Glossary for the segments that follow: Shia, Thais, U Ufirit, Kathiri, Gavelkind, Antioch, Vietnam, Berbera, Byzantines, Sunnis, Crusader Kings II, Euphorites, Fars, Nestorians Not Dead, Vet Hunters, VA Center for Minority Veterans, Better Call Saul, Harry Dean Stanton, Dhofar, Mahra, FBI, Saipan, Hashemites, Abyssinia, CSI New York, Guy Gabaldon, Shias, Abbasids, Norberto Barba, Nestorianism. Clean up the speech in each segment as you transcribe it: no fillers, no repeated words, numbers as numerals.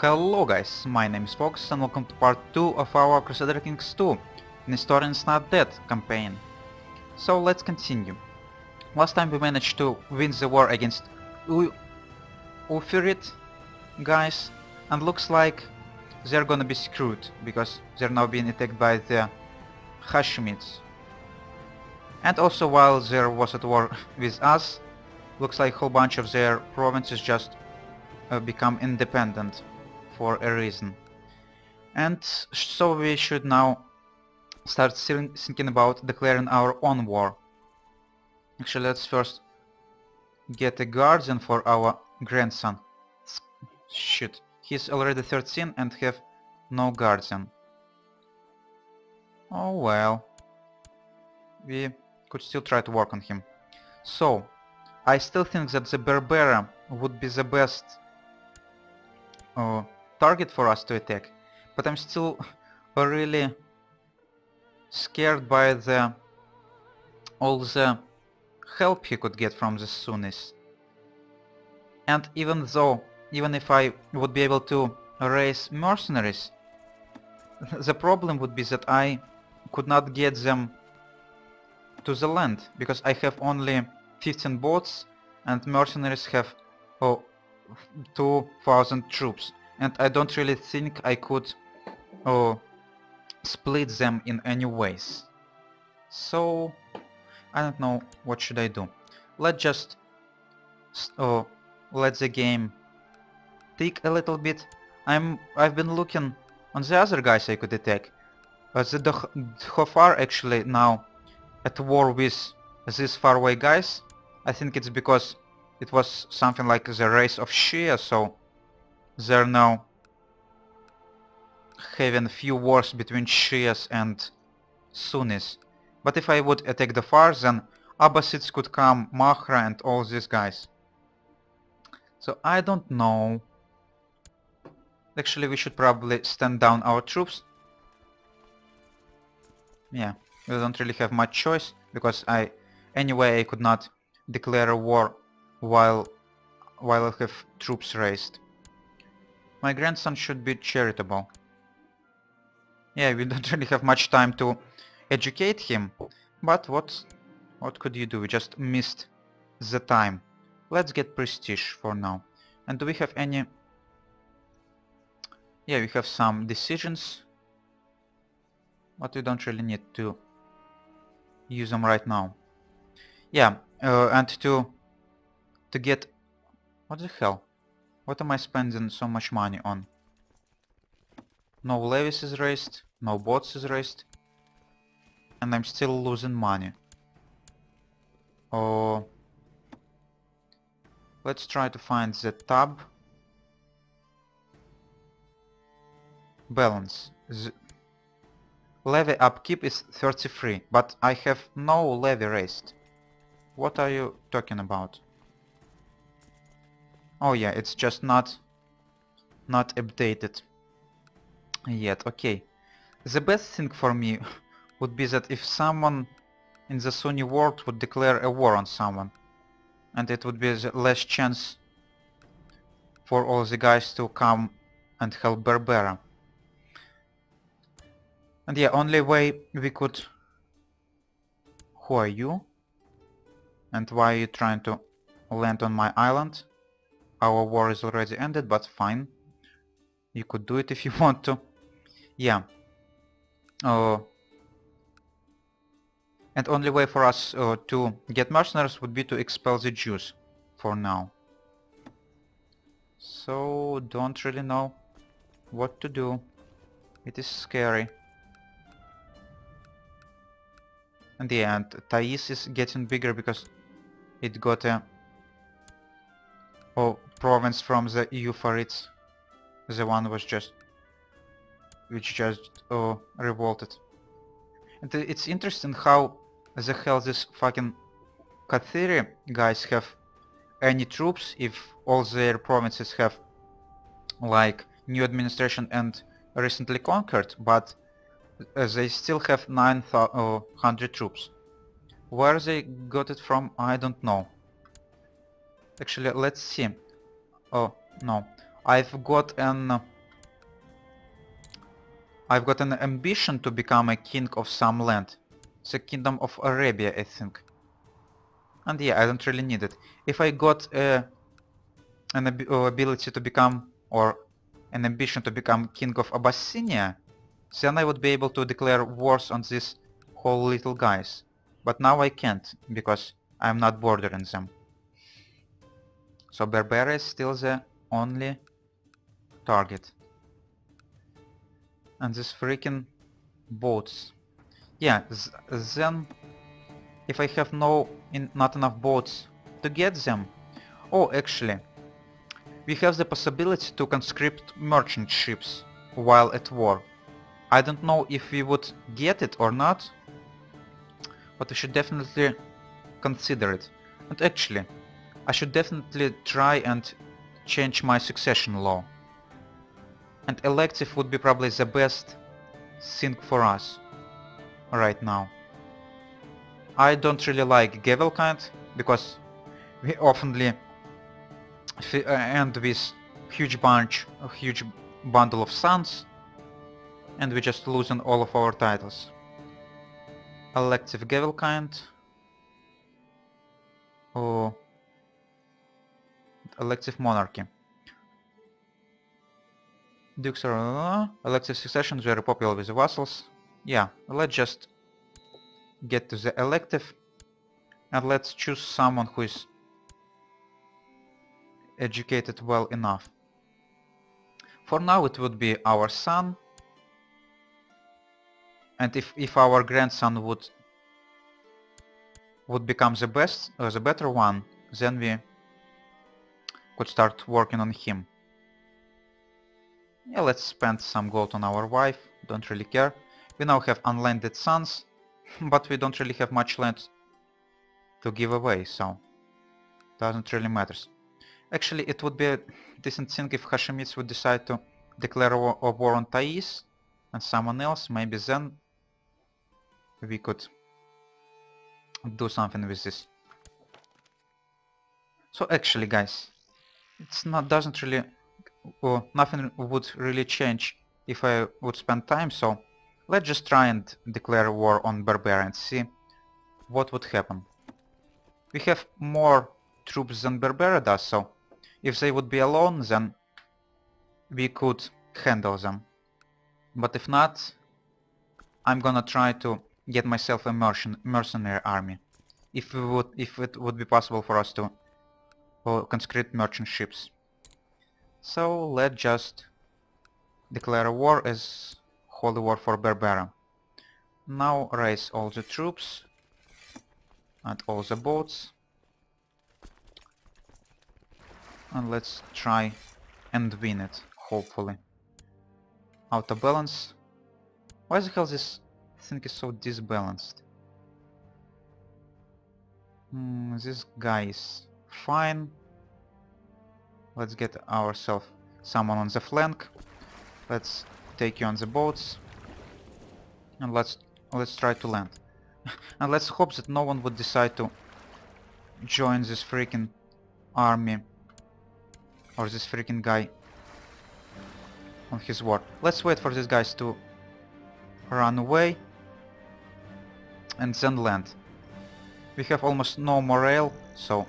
Hello guys, my name is Fox and welcome to part 2 of our Crusader Kings II, Nestorians Not Dead campaign. So let's continue. Last time we managed to win the war against U Ufirit guys, and looks like they're gonna be screwed, because they're now being attacked by the Hashemites. And also while there was at war with us, looks like a whole bunch of their provinces just become independent for a reason. And so we should now start thinking about declaring our own war. Actually, let's first get a guardian for our grandson. Shit, he's already 13 and have no guardian. Oh well, we could still try to work on him. So, I still think that the Berbera would be the best target for us to attack, but I'm still really scared by all the help he could get from the Sunnis. And even if I would be able to raise mercenaries, the problem would be that I could not get them to the land, because I have only 15 boats and mercenaries have 2,000 troops, and I don't really think I could split them in any ways. So I don't know what should I do. Let's just let the game tick a little bit. I've been looking on the other guys I could attack. The Dhofar actually now at war with these faraway guys. I think it's because it was something like the race of Shia, so they're now having few wars between Shias and Sunnis. But if I would attack the Fars, then Abbasids could come, Mahra and all these guys. So I don't know. Actually, we should probably stand down our troops. Yeah, we don't really have much choice, because anyway I could not declare a war while I have troops raised. My grandson should be charitable. Yeah, we don't really have much time to educate him, but what could you do? We just missed the time. Let's get prestige for now. And do we have any... Yeah, we have some decisions, but we don't really need to use them right now. Yeah, and to get... What the hell? What am I spending so much money on? No levies is raised, no boats is raised, and I'm still losing money. Oh, let's try to find the tab. Balance. The levy upkeep is 33, but I have no levy raised. What are you talking about? Oh yeah, it's just not updated yet. Okay, the best thing for me would be that if someone in the Sunni world would declare a war on someone, and it would be the less chance for all the guys to come and help Berbera. And yeah, only way we could... Who are you? And why are you trying to land on my island? Our war is already ended, but fine. You could do it if you want to. Yeah. And only way for us to get mercenaries would be to expel the Jews for now. So don't really know what to do. It is scary. And yeah, and Thais is getting bigger because it got a... Oh, province from the Euphorites. The one was just... which just revolted. And it's interesting how the hell this fucking Kathiri guys have any troops if all their provinces have like new administration and recently conquered, but they still have 900 troops. Where they got it from, I don't know. Actually, let's see. Oh, no. I've got an ambition to become a king of some land. It's a kingdom of Arabia, I think. And yeah, I don't really need it. If I got an ambition to become king of Abyssinia, then I would be able to declare wars on these whole little guys. But now I can't, because I'm not bordering them. So Berbera is still the only target. And these freaking boats. Yeah, then if I have not enough boats to get them... Oh, actually, we have the possibility to conscript merchant ships while at war. I don't know if we would get it or not, but we should definitely consider it. And actually, I should definitely try and change my succession law. And elective would be probably the best thing for us right now. I don't really like Gavelkind, because we oftenly end with a huge bundle of sons, and we just lose on all of our titles. Elective Gavelkind. Oh, elective monarchy. Dukes are... Elective successions, very popular with the vassals. Yeah, let's just get to the elective, and let's choose someone who is educated well enough. For now it would be our son, and if our grandson would become the best or the better one, then we could start working on him. Yeah, let's spend some gold on our wife, don't really care. We now have unlanded sons, but we don't really have much land to give away, so doesn't really matter. Actually, it would be a decent thing if Hashemites would decide to declare a war on Thais and someone else. Maybe then we could do something with this. So actually, guys, nothing would really change if I would spend time, so let's just try and declare war on Berbera and see what would happen. We have more troops than Berbera does, so if they would be alone, then we could handle them. But if not, I'm gonna try to get myself a mercenary army, if it would be possible for us to conscript merchant ships. So let's just declare a war as holy war for Berbera. Now raise all the troops and all the boats, and let's try and win it, hopefully. Out of balance. Why the hell this thing is so disbalanced? This guy is fine. Let's get ourselves someone on the flank. Let's take you on the boats, and let's try to land. And let's hope that no one would decide to join this freaking army or this freaking guy on his war. Let's wait for these guys to run away and then land. We have almost no morale, so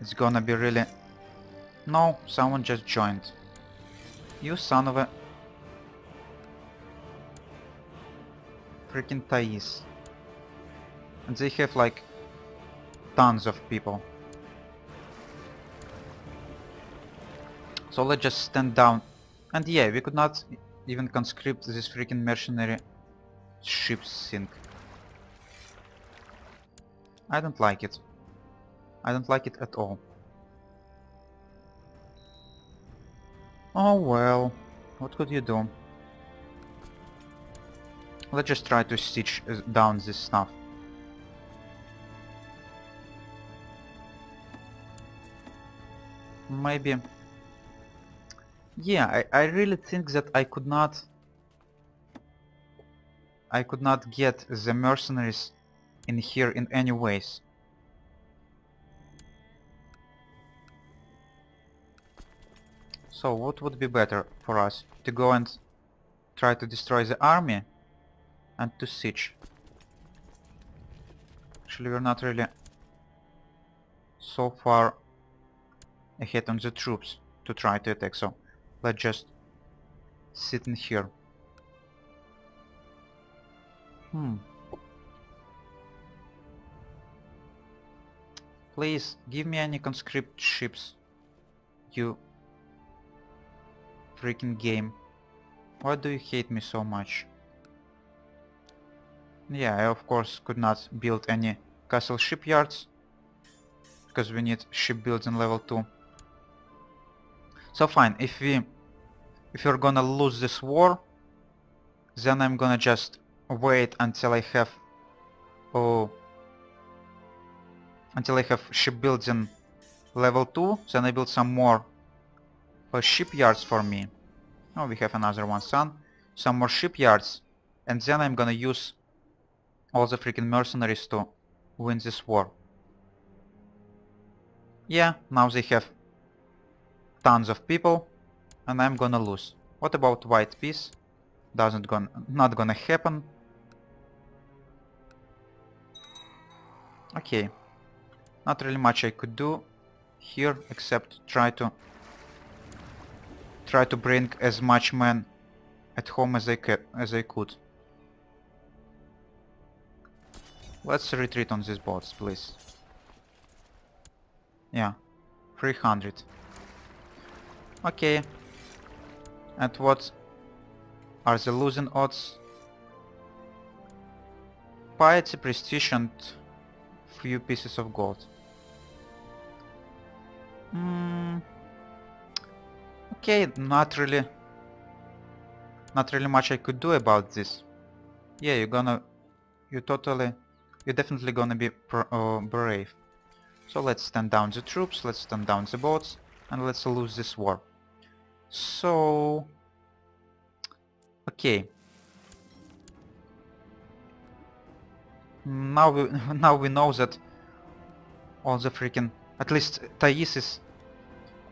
it's gonna be really... No, someone just joined. You son of a... freaking Thais. And they have like tons of people. So let's just stand down. And yeah, we could not even conscript this freaking mercenary ship thing. I don't like it. I don't like it at all. Oh well, what could you do? Let's just try to siege down this stuff. Maybe... Yeah, I really think that I could not get the mercenaries in here in any ways. So what would be better for us? To go and try to destroy the army and to siege? Actually we're not really so far ahead on the troops to try to attack, so let's just sit in here. Please give me any conscript ships, you freaking game. Why do you hate me so much? Yeah, I of course could not build any castle shipyards, because we need shipbuilding level 2. So fine, if we're gonna lose this war, then I'm gonna just wait until I have shipbuilding level 2, then I build some more shipyards for me. Oh, we have another one, son. Some more shipyards, and then I'm gonna use all the freaking mercenaries to win this war. Yeah, now they have tons of people, and I'm gonna lose. What about white peace? Not gonna happen. Okay, not really much I could do here except try to bring as much men at home as I could. Let's retreat on these boats, please. Yeah, 300. Okay. And what are the losing odds? Piety, prestige, and few pieces of gold. Okay, not really much I could do about this. Yeah, you're definitely gonna be brave. So let's stand down the troops, let's stand down the boats, and let's lose this war. So... okay. Now we know that all the freaking... at least Thais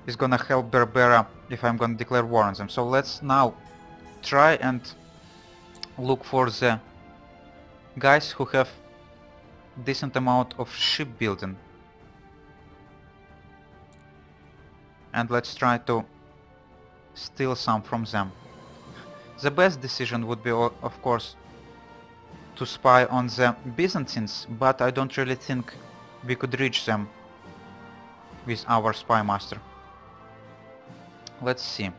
is gonna help Berbera if I'm gonna declare war on them. So let's now try and look for the guys who have decent amount of shipbuilding, and let's try to steal some from them. The best decision would be, of course, to spy on the Byzantines, but I don't really think we could reach them with our spy master. Let's see.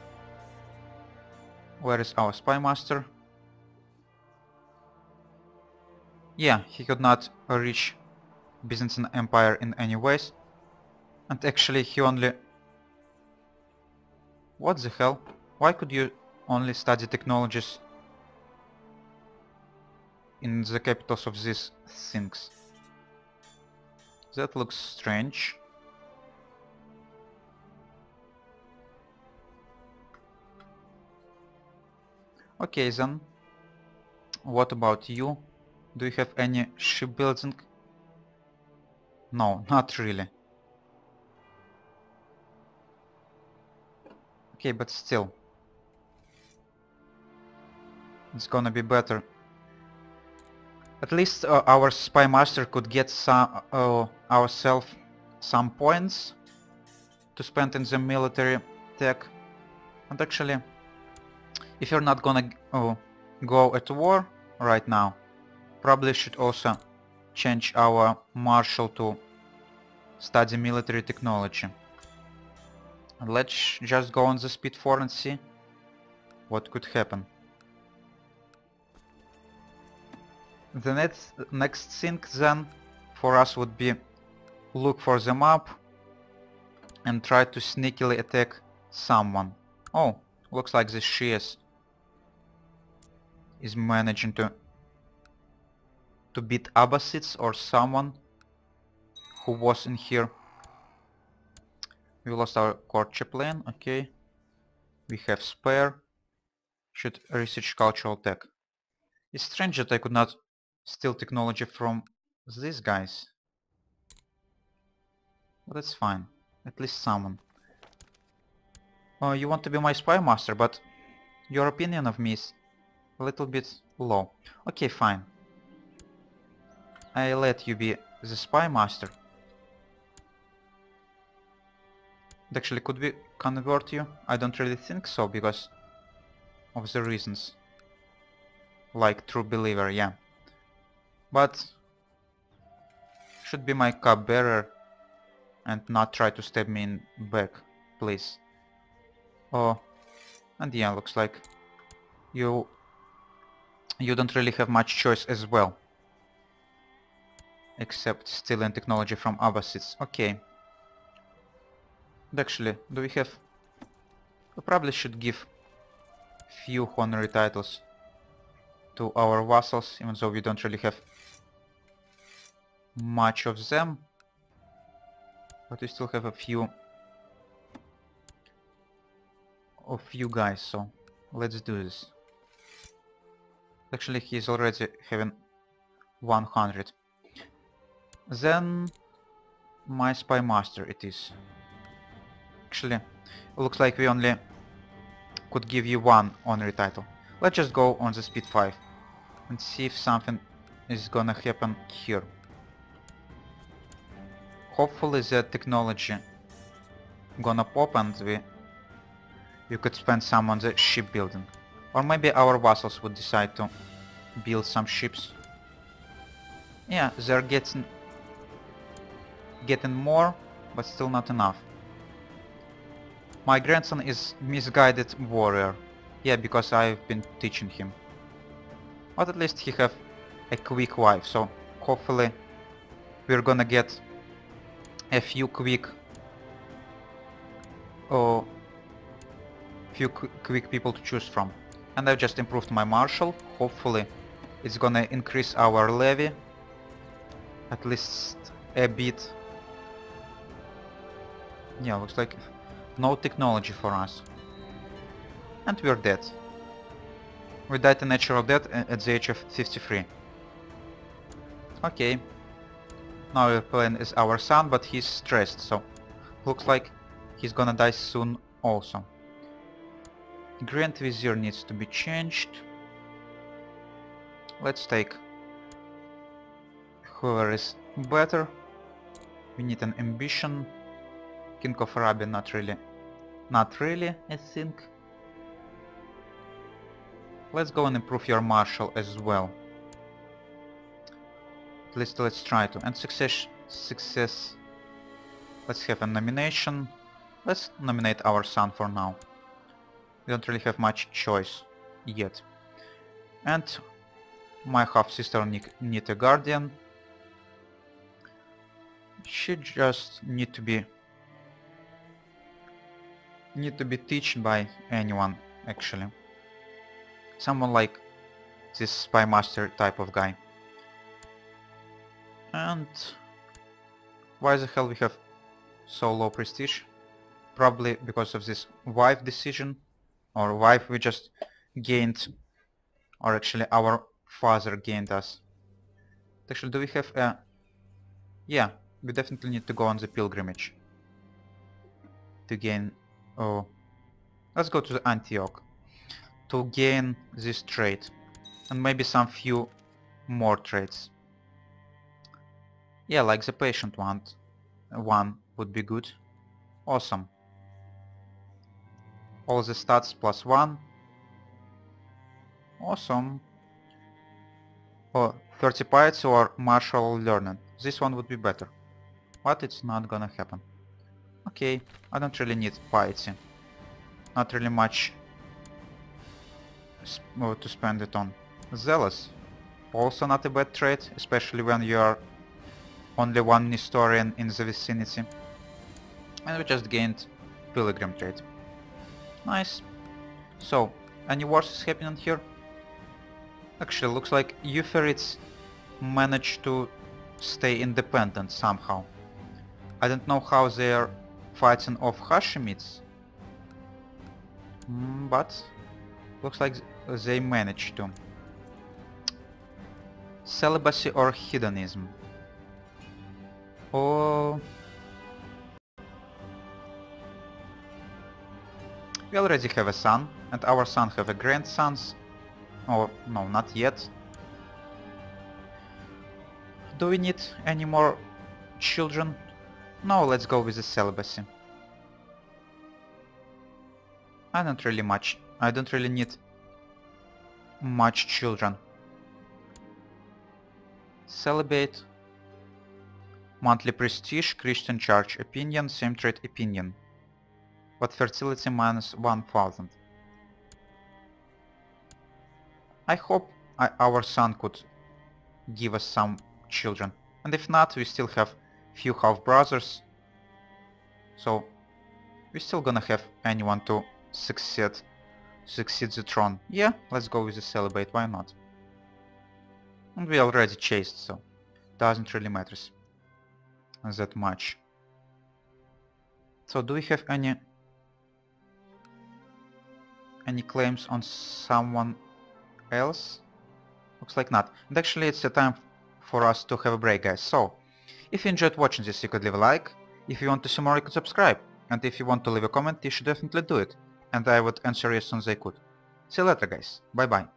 Where is our spy master? Yeah, he could not reach Byzantine Empire in any ways. And actually he only... what the hell? Why could you only study technologies in the capitals of these things? That looks strange. Okay then, what about you? Do you have any shipbuilding? No, not really. Okay, but still, it's gonna be better. At least our spy master could get some ourselves some points to spend in the military tech. And actually, if you're not gonna go at war right now, probably should also change our marshal to study military technology. Let's just go on the speed 4 and see what could happen. The next thing then for us would be look for the map and try to sneakily attack someone. Oh, looks like the Shias is managing to beat Abbasids or someone who was in here. We lost our court chaplain, okay. We have spare. Should research cultural tech. It's strange that I could not steal technology from these guys. But that's fine. At least someone. you want to be my spy master, but your opinion of me is a little bit low. Okay, fine. I let you be the spy master. Actually, could we convert you? I don't really think so, because of the reasons. Like true believer, yeah. But should be my cup bearer and not try to stab me in back, please. Oh, and yeah, looks like you don't really have much choice as well, except steel and technology from Abbasids. Okay. Actually, do we have? We probably should give few honorary titles to our vassals, even though we don't really have much of them, but we still have a few guys, so let's do this. Actually, he's already having 100. Then my spy master it is. Actually, looks like we only could give you one honorary title. Let's just go on the speed 5 and see if something is gonna happen here. Hopefully the technology gonna pop and you could spend some on the shipbuilding. Or maybe our vassals would decide to build some ships. Yeah, they're getting more, but still not enough. My grandson is misguided warrior. Yeah, because I've been teaching him. But at least he have a quick wife, so hopefully we're gonna get a few quick people to choose from. And I've just improved my marshal. Hopefully it's gonna increase our levy at least a bit. Yeah, looks like no technology for us. And we're dead. We died a natural death at the age of 53. Okay. Now we're playing as our son, but he's stressed, so looks like he's gonna die soon also. Grand Vizier needs to be changed. Let's take whoever is better. We need an ambition. King of Arabia, not really, I think. Let's go and improve your marshal as well. At least let's try to. And success. Let's have a nomination. Let's nominate our son for now. We don't really have much choice yet. And my half-sister need a guardian. She just need to be taught by anyone, actually. Someone like this spy master type of guy. And why the hell we have so low prestige? Probably because of this wife decision, or wife we just gained, or actually our father gained us. Actually, do we have a... yeah, we definitely need to go on the pilgrimage to gain... oh, let's go to the Antioch to gain this trait, and maybe some few more traits. Yeah, like the patient one would be good. Awesome. All the stats +1. Awesome. Oh, 30 pirates or martial learning. This one would be better, but it's not gonna happen. Okay, I don't really need piety. Not really much to spend it on. Zealous. Also not a bad trait, especially when you are only one Nestorian in the vicinity. And we just gained Pilgrim trait. Nice. So, any wars is happening here? Actually, looks like Euphorites managed to stay independent somehow. I don't know how they're fighting off Hashemites, but looks like they managed to. Celibacy or hedonism? Oh, We already have a son, and our son have a grandsons. Oh, no, not yet. Do we need any more children? No, let's go with the celibacy. I don't really need much children. Celibate. Monthly prestige, Christian church opinion, same trait opinion. But fertility minus 1000. I hope our son could give us some children. And if not, we still have few half-brothers. So we're still gonna have anyone to succeed the throne. Yeah, let's go with the celibate, why not? And we already chased, so doesn't really matter that much. So do we have any claims on someone else? Looks like not. And actually it's a time for us to have a break, guys. So if you enjoyed watching this, you could leave a like. If you want to see more, you could subscribe. And if you want to leave a comment, you should definitely do it. And I would answer you as soon as I could. See you later, guys. Bye-bye.